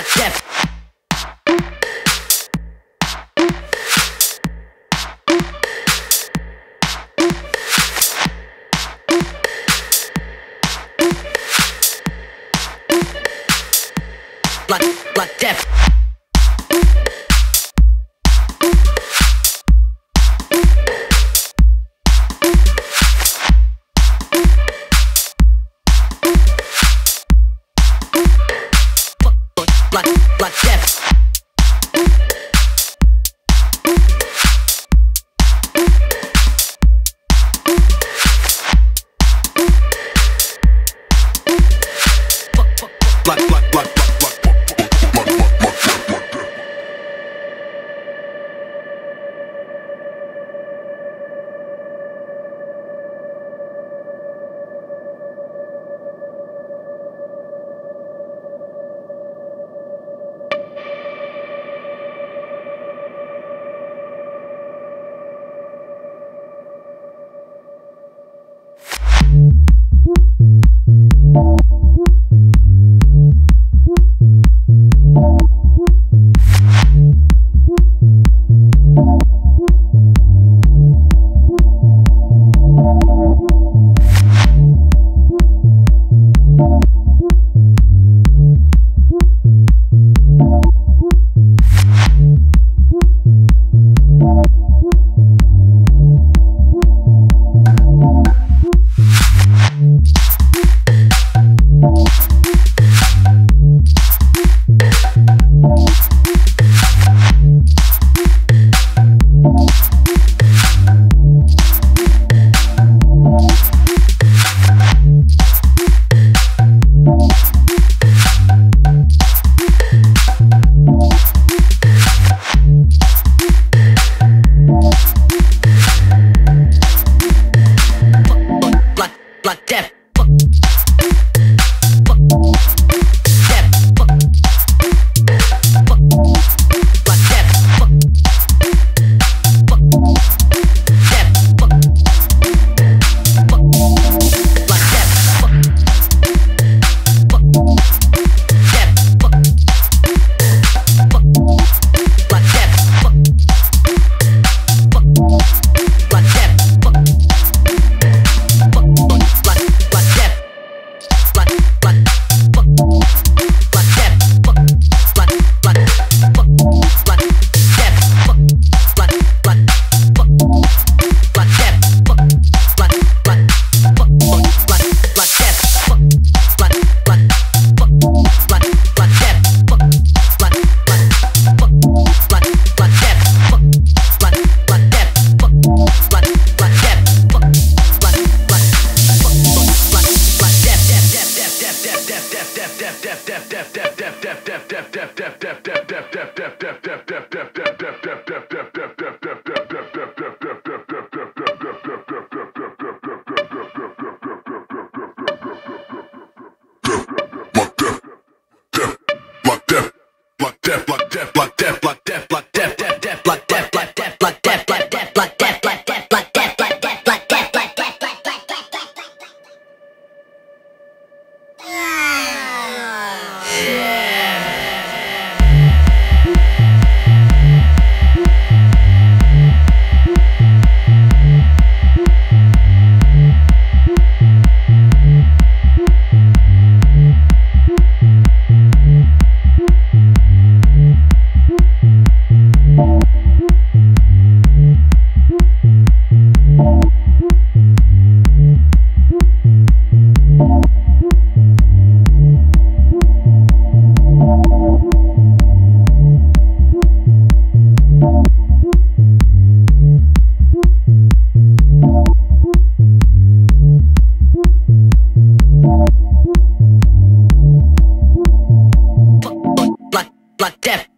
my death. Like death. Like death. Like death. Like death.